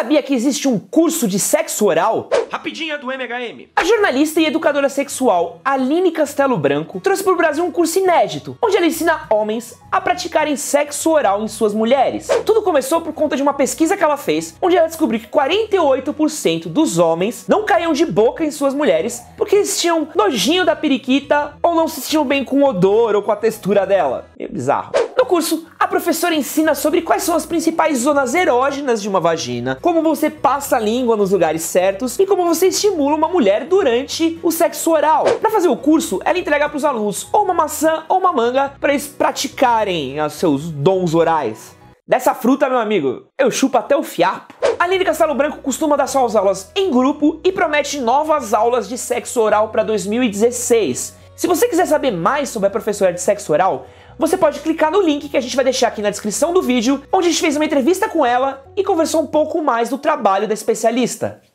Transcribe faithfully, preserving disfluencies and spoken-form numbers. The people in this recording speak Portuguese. sabia que existe um curso de sexo oral? Rapidinha do M H M. A jornalista e educadora sexual Aline Castelo Branco trouxe para o Brasil um curso inédito, onde ela ensina homens a praticarem sexo oral em suas mulheres. Tudo começou por conta de uma pesquisa que ela fez, onde ela descobriu que quarenta e oito por cento dos homens não caíam de boca em suas mulheres porque eles tinham nojinho da periquita ou não se sentiam bem com o odor ou com a textura dela. Meio bizarro. No curso, a professora ensina sobre quais são as principais zonas erógenas de uma vagina, como você passa a língua nos lugares certos e como você estimula uma mulher durante o sexo oral. Para fazer o curso, ela entrega para os alunos ou uma maçã ou uma manga para eles praticarem os seus dons orais. Dessa fruta, meu amigo, eu chupo até o fiapo. A Aline Castelo Branco costuma dar suas aulas em grupo e promete novas aulas de sexo oral para dois mil e dezesseis. Se você quiser saber mais sobre a professora de sexo oral, você pode clicar no link que a gente vai deixar aqui na descrição do vídeo, onde a gente fez uma entrevista com ela e conversou um pouco mais do trabalho da especialista.